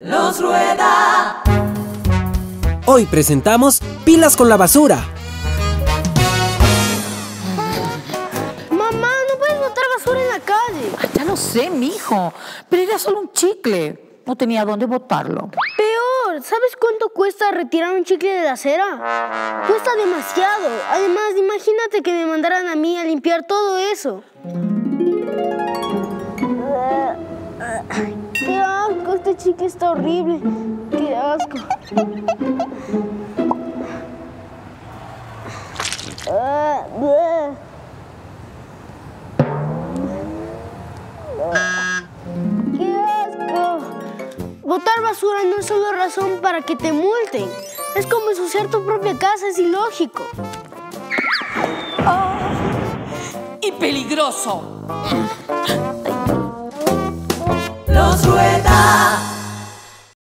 Los Rueda. Hoy presentamos Pilas con la basura. Mamá, no puedes botar basura en la calle. Ya lo sé, mijo, pero era solo un chicle. No tenía dónde botarlo. Peor, ¿sabes cuánto cuesta retirar un chicle de la acera? Cuesta demasiado. Además, imagínate que me mandaran a mí a limpiar todo eso. ¡Qué asco! Este chicle está horrible. ¡Qué asco! ¡Qué asco! Botar basura no es solo razón para que te multen. Es como ensuciar tu propia casa, es ilógico. Oh. ¡Y peligroso! Los Rueda.